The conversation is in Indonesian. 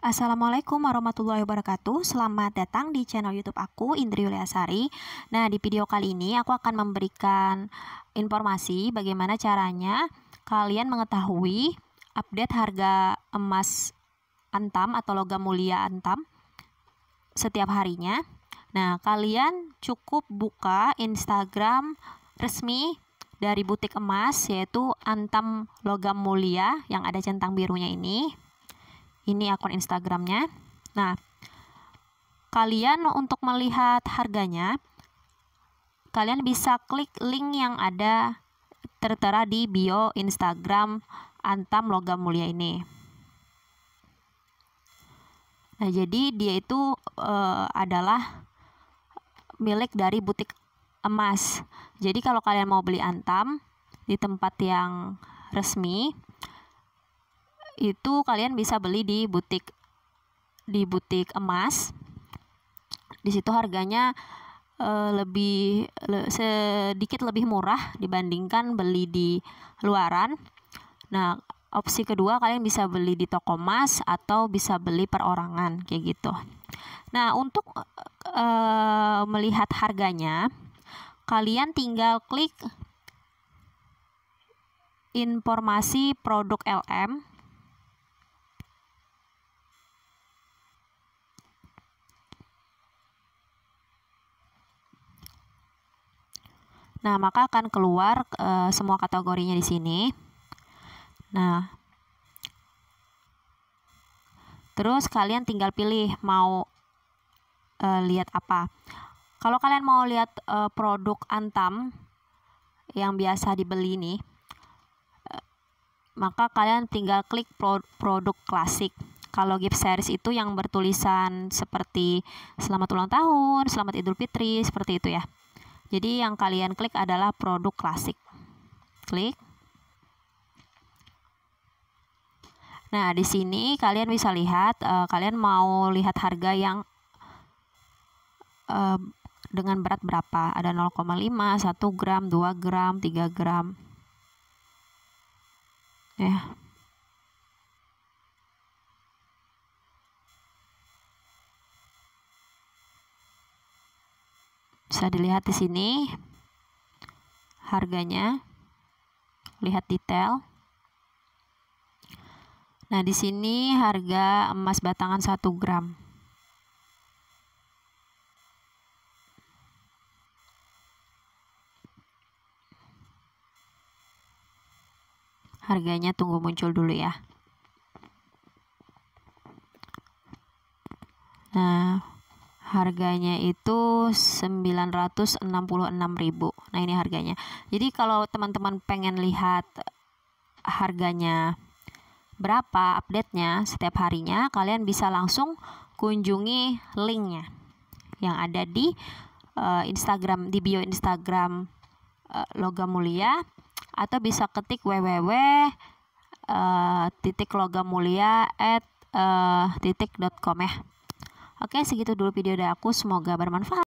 Assalamualaikum warahmatullahi wabarakatuh. Selamat datang di channel YouTube aku, Indri Yulia Sari. Nah, di video kali ini aku akan memberikan informasi bagaimana caranya kalian mengetahui update harga emas Antam atau Logam Mulia Antam setiap harinya. Nah, kalian cukup buka Instagram resmi dari butik emas, yaitu Antam Logam Mulia yang ada centang birunya ini. Ini akun Instagramnya. Nah, kalian untuk melihat harganya, kalian bisa klik link yang ada tertera di bio Instagram Antam Logam Mulia ini. Nah, jadi dia itu adalah milik dari butik emas. Jadi kalau kalian mau beli Antam di tempat yang resmi, itu kalian bisa beli di butik emas. Di situ harganya sedikit lebih murah dibandingkan beli di luaran. Nah, opsi kedua kalian bisa beli di toko emas atau bisa beli perorangan kayak gitu. Nah, untuk melihat harganya, kalian tinggal klik informasi produk LM. Nah, maka akan keluar semua kategorinya di sini. Nah, terus kalian tinggal pilih mau lihat apa. Kalau kalian mau lihat produk Antam yang biasa dibeli nih, maka kalian tinggal klik produk klasik. Kalau gift series itu yang bertulisan seperti selamat ulang tahun, selamat Idul Fitri, seperti itu ya. Jadi yang kalian klik adalah produk klasik. Klik. Nah, di sini kalian bisa lihat, kalian mau lihat harga yang dengan berat berapa. Ada 0,5, 1 gram, 2 gram, 3 gram. Ya. Bisa dilihat di sini harganya. Lihat detail. Nah, di sini harga emas batangan 1 gram. Harganya tunggu muncul dulu ya. Nah, harganya itu 966.000. Nah, ini harganya. Jadi kalau teman-teman pengen lihat harganya berapa update-nya setiap harinya, kalian bisa langsung kunjungi linknya yang ada di Instagram, di bio Instagram Logam Mulia, atau bisa ketik www.logamulia.com ya. Oke, segitu dulu video dari aku, semoga bermanfaat.